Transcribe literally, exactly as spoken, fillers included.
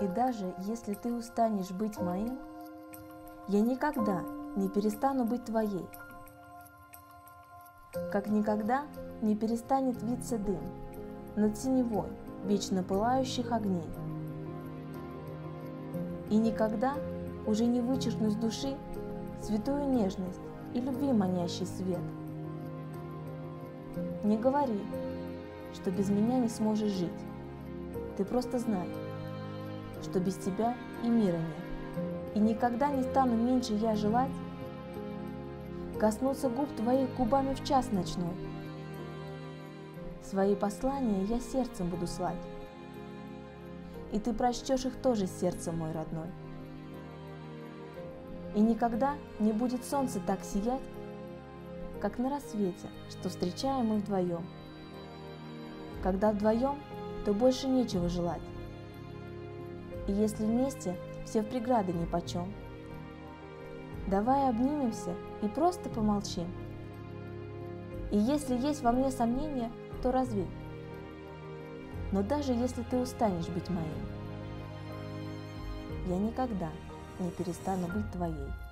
И даже если ты устанешь быть моим, я никогда не перестану быть твоей. Как никогда не перестанет виться дым над синевой вечно пылающих огней. И никогда уже не вычеркну с души святую нежность и любви манящий свет. Не говори, что без меня не сможешь жить. Ты просто знай, что без тебя и мира нет. И никогда не стану меньше я желать коснуться губ твоих губами в час ночной. Свои послания я сердцем буду слать, и ты прочтешь их тоже, сердце мой родной. И никогда не будет солнце так сиять, как на рассвете, что встречаем мы вдвоем. Когда вдвоем, то больше нечего желать, и если вместе, все в преграды нипочем. Давай обнимемся и просто помолчим. И если есть во мне сомнения, то развей. Но даже если ты устанешь быть моим, я никогда не перестану быть твоей.